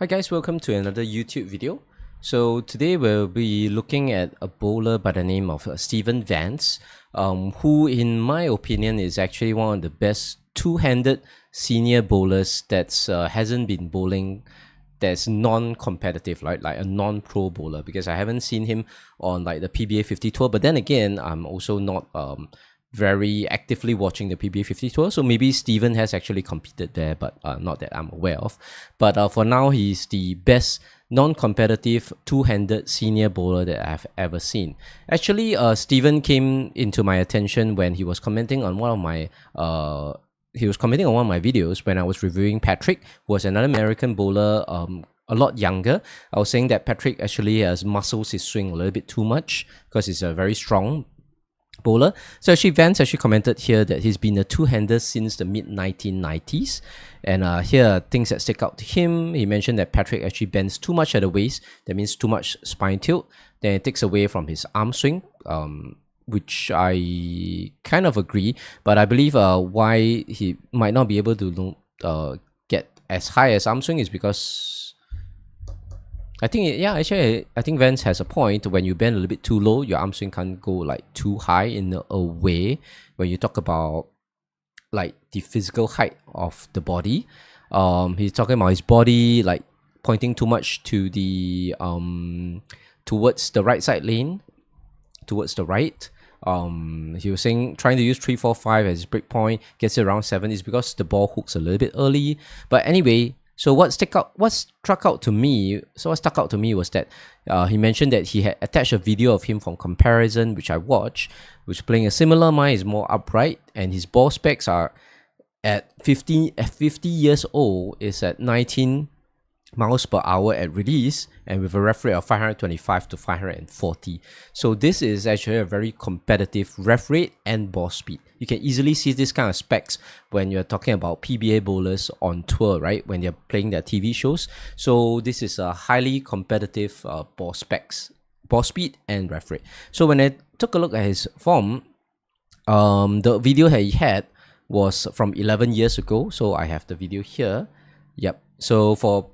Hi guys, welcome to another YouTube video. So today we'll be looking at a bowler by the name of Steven Vance, who in my opinion is actually one of the best two-handed senior bowlers that hasn't been bowling that's non-competitive, right? Like a non-pro bowler, because I haven't seen him on like the PBA 50 tour. But then again, I'm also not very actively watching the PBA 50 tour, so maybe Steven has actually competed there, but not that I'm aware of. But for now, he's the best non-competitive two-handed senior bowler that I've ever seen. Actually, Steven came into my attention when he was commenting on one of my videos when I was reviewing Patrick, who was another American bowler, a lot younger. I was saying that Patrick actually has muscles his swing a little bit too much because he's a very strong bowler. So actually Vance actually commented here that he's been a two-hander since the mid-1990s, and here are things that stick out to him. He mentioned that Patrick actually bends too much at the waist, that means too much spine tilt, then it takes away from his arm swing, which I kind of agree, but I believe why he might not be able to get as high as arm swing is because I think, yeah, actually, I think Vance has a point. When you bend a little bit too low, your arm swing can't go like too high in a way. When you talk about like the physical height of the body, he's talking about his body like pointing too much to the towards the right side lane, towards the right. He was saying trying to use 3, 4, 5 as his break point, gets it around 7 is because the ball hooks a little bit early. But anyway. So what stuck out to me was that he mentioned that he had attached a video of him from Comparison, which I watched, which playing a similar mind, is more upright, and his ball specs are at 50 years old is at 19 miles per hour at release, and with a ref rate of 525 to 540. So this is actually a very competitive ref rate and ball speed. You can easily see this kind of specs when you're talking about PBA bowlers on tour, right? When they're playing their TV shows. So this is a highly competitive ball specs, ball speed and ref rate. So when I took a look at his form, the video he had was from 11 years ago. So I have the video here. Yep. So for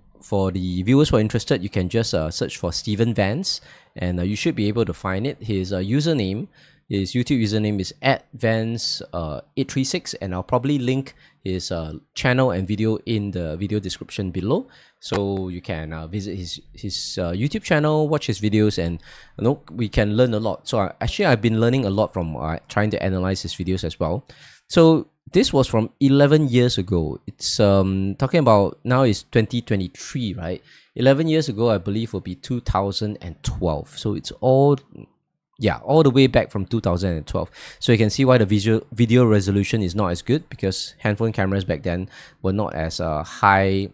the viewers who are interested, you can just search for Steven Vance, and you should be able to find it. His username, his YouTube username is @vance836, and I'll probably link his channel and video in the video description below, so you can visit his YouTube channel, watch his videos, and you know, we can learn a lot. So I've been learning a lot from trying to analyze his videos as well. So this was from 11 years ago. It's talking about now is 2023, right? 11 years ago, I believe, will be 2012. So it's all the way back from 2012. So you can see why the video resolution is not as good, because handphone cameras back then were not as high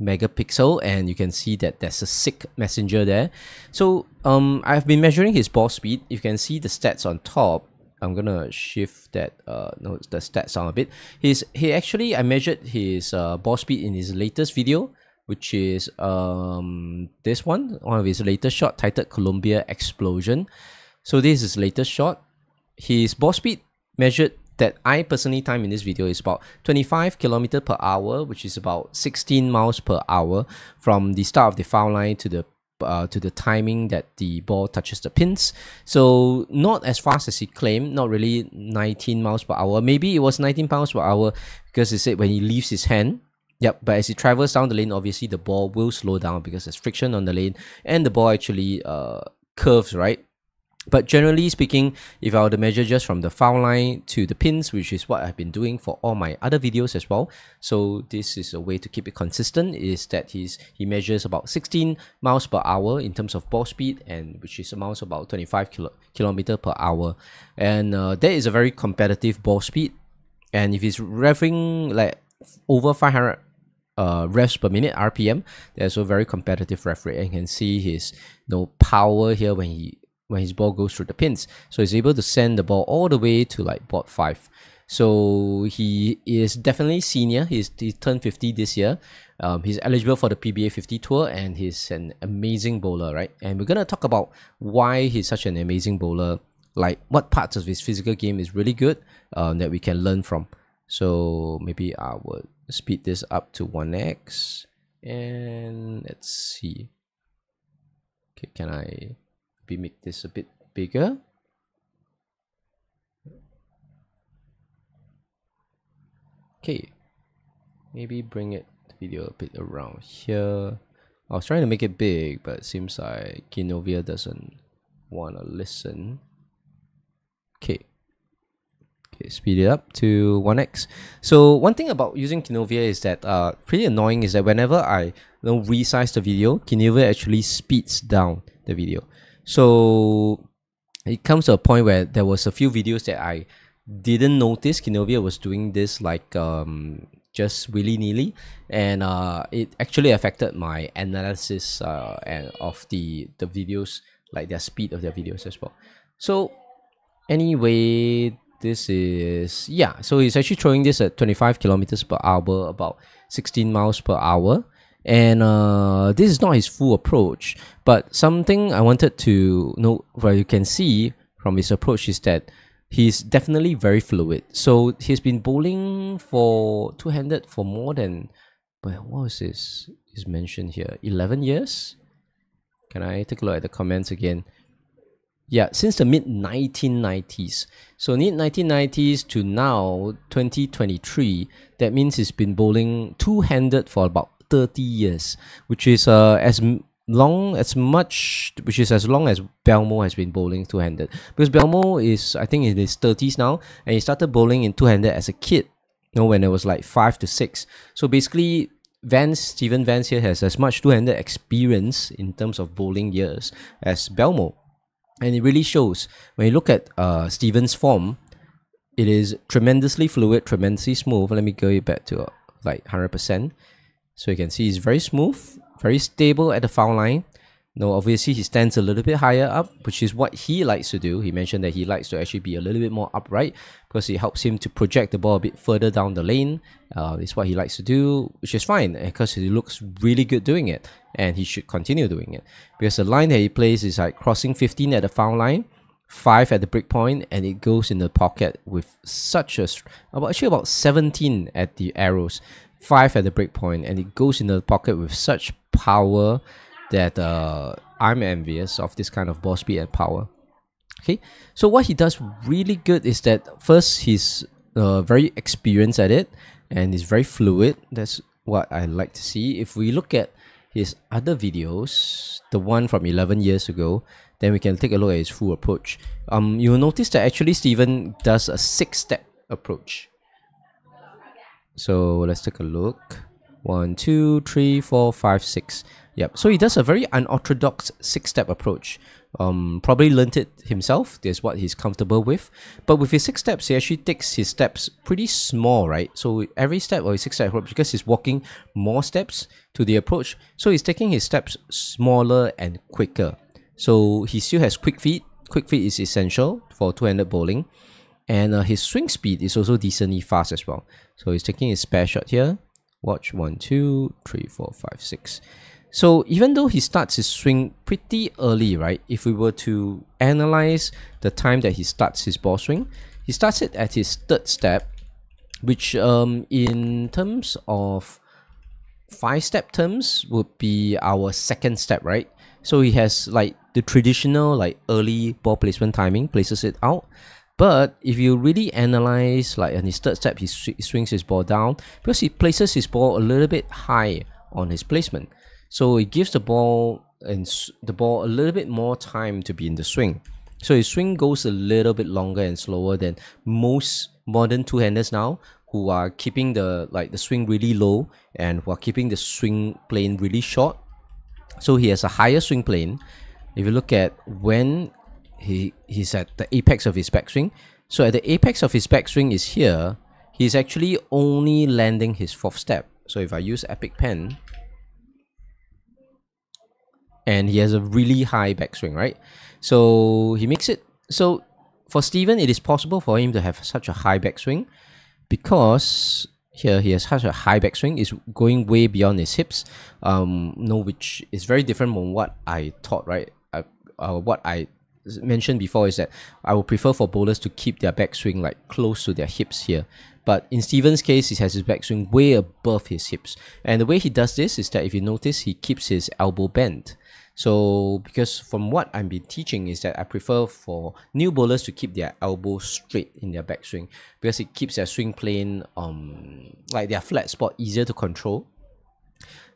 megapixel, and you can see that there's a sick messenger there. So I've been measuring his ball speed. You can see the stats on top. I'm gonna shift that the stats down a bit. I measured his ball speed in his latest video, which is this one of his latest shot titled Columbia Explosion. So this is his latest shot. His ball speed measured that I personally time in this video is about 25 km/h, which is about 16 miles per hour from the start of the foul line to the timing that the ball touches the pins. So not as fast as he claimed, not really 19 miles per hour. Maybe it was 19 miles per hour because he said when he leaves his hand. Yep, but as he travels down the lane, obviously the ball will slow down because there's friction on the lane and the ball actually curves, right? But generally speaking, if I were to measure just from the foul line to the pins, which is what I've been doing for all my other videos as well, so this is a way to keep it consistent, is that he measures about 16 miles per hour in terms of ball speed, and which is amounts about 25 km/h. And that is a very competitive ball speed. And if he's revving like over 500 revs per minute RPM, there's a very competitive ref rate, and you can see his power here when his ball goes through the pins. So he's able to send the ball all the way to like board 5. So he is definitely senior. He turned 50 this year. He's eligible for the PBA 50 tour, and he's an amazing bowler, right? And we're gonna talk about why he's such an amazing bowler, like what parts of his physical game is really good that we can learn from. So maybe I would speed this up to 1x. And let's see. Okay, can I maybe make this a bit bigger? Okay, maybe bring it the video a bit around here. I was trying to make it big, but it seems like Kinovea doesn't want to listen. Okay. Okay, speed it up to 1x. So one thing about using Kinovea is that pretty annoying is that whenever I resize the video, Kinovea actually speeds down the video. So it comes to a point where there was a few videos that I didn't notice Kinovea was doing this, like just willy-nilly, and it actually affected my analysis and of the videos, like their speed of their videos as well. So anyway, this is, yeah, so he's actually throwing this at 25 km/h, about 16 mph, and this is not his full approach, but something I wanted to note where you can see from his approach is that he's definitely very fluid. So he's been bowling for two-handed for more than, but what was this is mentioned here, 11 years. Can I take a look at the comments again? Yeah, since the mid-1990s. So mid-1990s to now, 2023, that means he's been bowling two-handed for about 30 years, which is as long as Belmo has been bowling two-handed. Because Belmo is, I think, in his 30s now, and he started bowling in two-handed as a kid, you know, when it was like 5 to 6. So basically, Steven Vance here has as much two-handed experience in terms of bowling years as Belmo. And it really shows when you look at Steven's form. It is tremendously fluid, tremendously smooth. Let me go back to like 100%. So you can see he's very smooth, very stable at the foul line. Now, obviously, he stands a little bit higher up, which is what he likes to do. He mentioned that he likes to actually be a little bit more upright because it helps him to project the ball a bit further down the lane. It's what he likes to do, which is fine because he looks really good doing it, and he should continue doing it. Because the line that he plays is like crossing 15 at the foul line, 5 at the break point, and it goes in the pocket with such a... about 17 at the arrows, 5 at the break point, and it goes in the pocket with such power that I'm envious of this kind of ball speed and power. Okay, so what he does really good is that first, he's very experienced at it, and he's very fluid. That's what I like to see. If we look at his other videos, the one from 11 years ago, then we can take a look at his full approach. You'll notice that actually Steven does a 6-step approach. So let's take a look. 1, 2, 3, 4, 5, 6. Yep, so he does a very unorthodox 6-step approach. Probably learnt it himself. That's what he's comfortable with. But with his 6 steps, he actually takes his steps pretty small, right? So every step or his 6-step approach, because he's walking more steps to the approach, so he's taking his steps smaller and quicker. So he still has quick feet. Quick feet is essential for two-handed bowling. And his swing speed is also decently fast as well. So he's taking his spare shot here. Watch, 1, 2, 3, 4, 5, 6. So even though he starts his swing pretty early, right? If we were to analyze the time that he starts his ball swing, he starts it at his 3rd step, which in terms of 5-step terms would be our 2nd step, right? So he has like the traditional like early ball placement timing, places it out. But if you really analyze, like in his 3rd step, he swings his ball down because he places his ball a little bit high on his placement. So it gives the ball a little bit more time to be in the swing. So his swing goes a little bit longer and slower than most modern two-handers now, who are keeping the swing really low and who are keeping the swing plane really short. So he has a higher swing plane. If you look at when he's at the apex of his backswing, so at the apex of his backswing is here. He's actually only landing his 4th step. So if I use Epic Pen. And he has a really high backswing, right? So he makes it. So for Steven, it is possible for him to have such a high backswing because here he has such a high backswing. It's going way beyond his hips, which is very different from what I taught, right? What I mentioned before is that I would prefer for bowlers to keep their backswing like close to their hips here. But in Steven's case, he has his backswing way above his hips. And the way he does this is that if you notice, he keeps his elbow bent. So because from what I've been teaching is that I prefer for new bowlers to keep their elbow straight in their backswing, because it keeps their swing plane, like their flat spot, easier to control.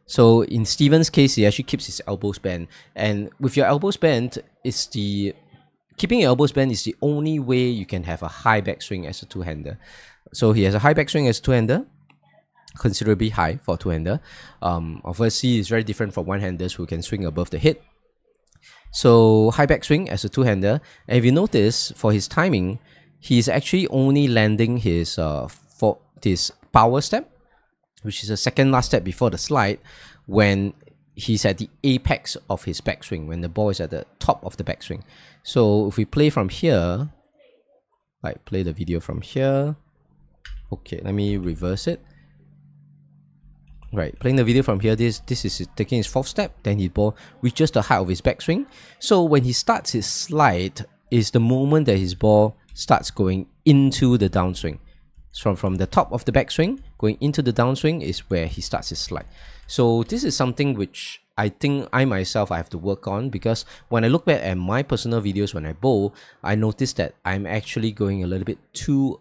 So in Steven's case, he actually keeps his elbows bent. And with your elbows bent, it's the keeping your elbows bent is the only way you can have a high backswing as a two-hander. So he has a high backswing as a two-hander, considerably high for a two-hander. Obviously, it's very different from one-handers who can swing above the hip. So high backswing as a two-hander. And if you notice, for his timing, he's actually only landing his power step, which is the second last step before the slide, when he's at the apex of his backswing, when the ball is at the top of the backswing. So if we play from here, like play the video from here. Okay, let me reverse it. Right, playing the video from here, this is taking his fourth step, then his ball reaches the height of his backswing. So when he starts his slide, is the moment that his ball starts going into the downswing. From the top of the backswing, going into the downswing is where he starts his slide. So this is something which I think I myself have to work on, because when I look back at my personal videos when I bowl, I noticed that I'm actually going a little bit too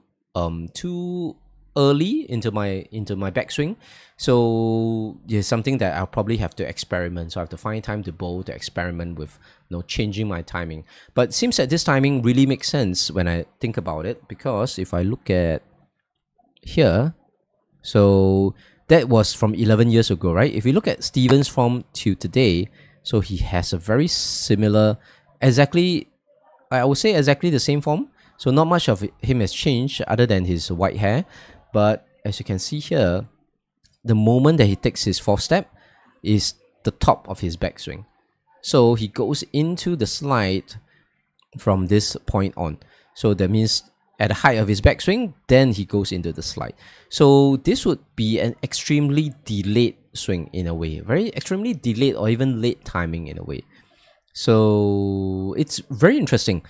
early into my backswing. So it's something that I'll probably have to experiment. So I have to find time to bowl to experiment with, you know, changing my timing. But it seems that this timing really makes sense when I think about it, because if I look at here, so that was from 11 years ago, right? If you look at Steven's form to today, so he has a very similar, I would say exactly the same form. So not much of him has changed other than his white hair. But as you can see here, the moment that he takes his fourth step is the top of his backswing. So he goes into the slide from this point on. So that means at the height of his backswing, then he goes into the slide. So this would be an extremely delayed swing in a way, very extremely delayed or even late timing in a way. So it's very interesting.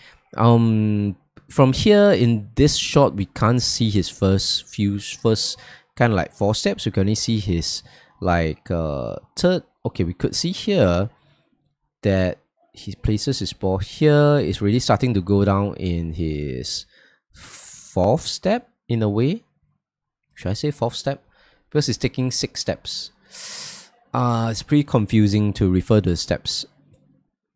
From here in this shot, we can't see his first kind of like four steps. We can only see his like third. Okay, we could see here that he places his ball here. It's really starting to go down in his fourth step in a way. Should I say fourth step? Because it's taking six steps. It's pretty confusing to refer to the steps,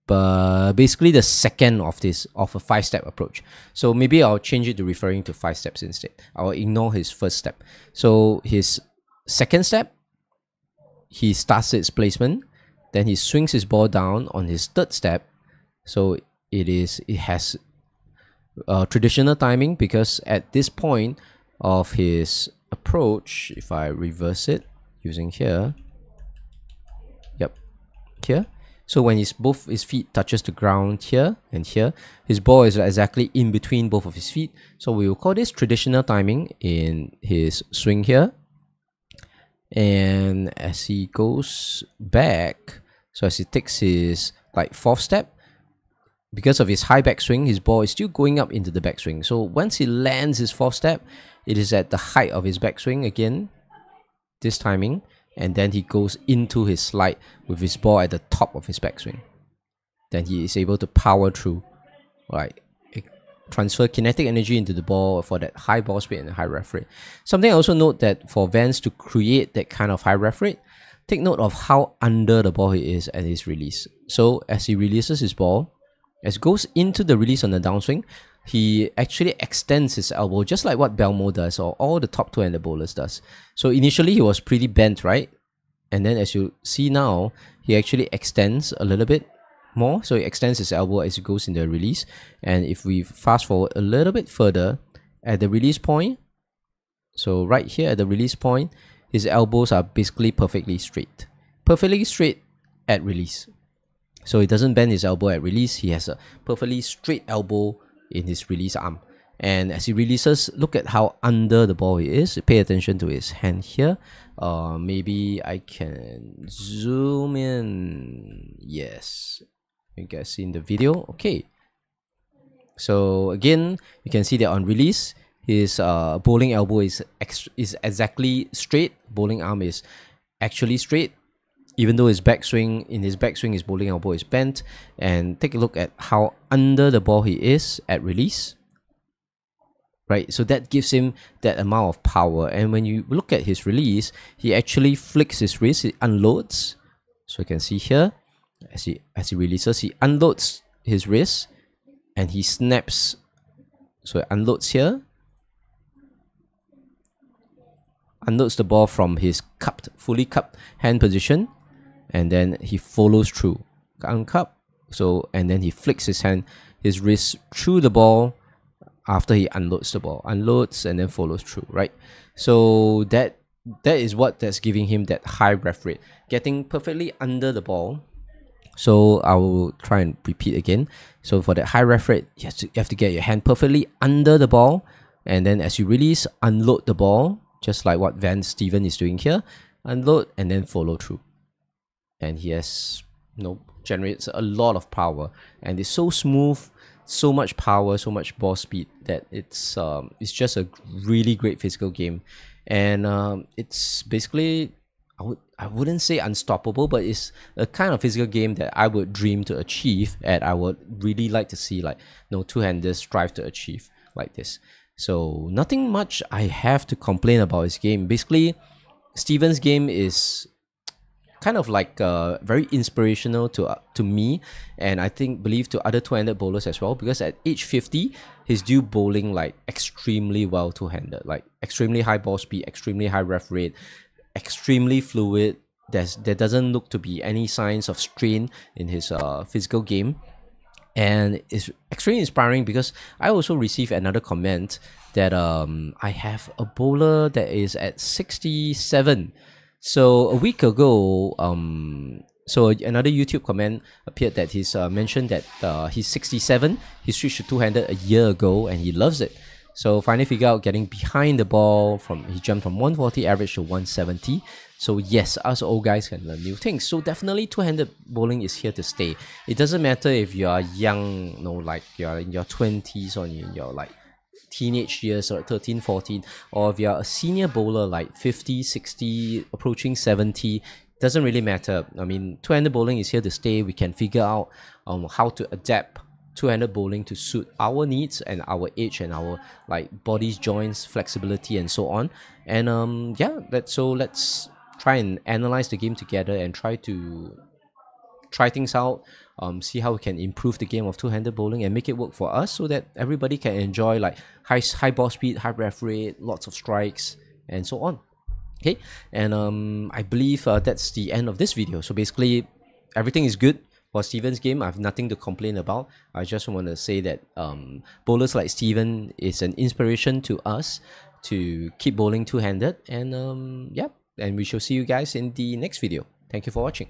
but basically the second of this of a five-step approach. So maybe I'll change it to referring to five steps instead. I'll ignore his first step. So his second step, he starts its placement, then he swings his ball down on his third step. So it has traditional timing, because at this point of his approach, if I reverse it using here, yep, here. So when both his feet touches the ground here and here, his ball is exactly in between both of his feet. So we will call this traditional timing in his swing here. And as he goes back, so as he takes his like fourth step, because of his high backswing, his ball is still going up into the backswing. So once he lands his fourth step, it is at the height of his backswing again, this timing, and then he goes into his slide with his ball at the top of his backswing. Then he is able to power through, right? Transfer kinetic energy into the ball for that high ball speed and high ref rate. Something I also note that for Vance to create that kind of high ref rate, take note of how under the ball he is at his release. So as he releases his ball, as goes into the release on the downswing, he actually extends his elbow, just like what Belmo does, or all the top two-hander bowlers does. So initially he was pretty bent, right? And then as you see now, he actually extends a little bit more. So he extends his elbow as he goes in the release. And if we fast forward a little bit further, at the release point, so right here at the release point, his elbows are basically perfectly straight at release. So he doesn't bend his elbow at release. He has a perfectly straight elbow in his release arm. And as he releases, look at how under the ball he is. Pay attention to his hand here. Maybe I can zoom in. Yes. You guys see in the video. Okay. So again, you can see that on release, his bowling elbow is exactly straight. Bowling arm is actually straight. Even though his backswing, in his backswing, his bowling elbow is bent. And take a look at how under the ball he is at release. Right, so that gives him that amount of power. And when you look at his release, he actually flicks his wrist, he unloads. So you can see here, as he releases, he unloads his wrist and he snaps. So it unloads here. Unloads the ball from his cupped, fully cupped hand position, and then he follows through. Uncup. So, and then he flicks his hand, his wrist through the ball after he unloads the ball. Unloads and then follows through, right? So that is what that's giving him that high ref rate. Getting perfectly under the ball. So I will try and repeat again. So for that high ref rate, you have to get your hand perfectly under the ball, and then as you release, unload the ball, just like what Steven Vance is doing here. Unload and then follow through. And he has, you know, generates a lot of power, and it's so smooth, so much power, so much ball speed, that it's just a really great physical game. And it's basically, I wouldn't say unstoppable, but it's a kind of physical game that I would dream to achieve, and I would really like to see, like, you know, two-handers strive to achieve like this. So nothing much I have to complain about his game. Basically, Steven's game is kind of like very inspirational to me, and I believe to other two-handed bowlers as well, because at age 50, he's due bowling like extremely well two-handed, like extremely high ball speed, extremely high ref rate, extremely fluid. There doesn't look to be any signs of strain in his physical game. And it's extremely inspiring, because I also received another comment that I have a bowler that is at 67. So a week ago, so another YouTube comment appeared that he's mentioned that he's 67. He switched to two-handed a year ago and he loves it. So finally figured out getting behind the ball. He jumped from 140 average to 170. So yes, us old guys can learn new things. So definitely two-handed bowling is here to stay. It doesn't matter if you are young, you know, like you're in your 20s or in your like teenage years or 13, 14, or if you're a senior bowler like 50, 60, approaching 70, doesn't really matter. I mean, two-handed bowling is here to stay. We can figure out how to adapt two-handed bowling to suit our needs and our age and our like bodies, joints, flexibility, and so on. And yeah, let's try and analyze the game together and try things out. See how we can improve the game of two-handed bowling and make it work for us, so that everybody can enjoy like high ball speed, high ref rate, lots of strikes, and so on. Okay, and I believe that's the end of this video. So basically, everything is good. For Steven's game, I have nothing to complain about. I just want to say that bowlers like Steven is an inspiration to us to keep bowling two-handed. And yeah, and we shall see you guys in the next video. Thank you for watching.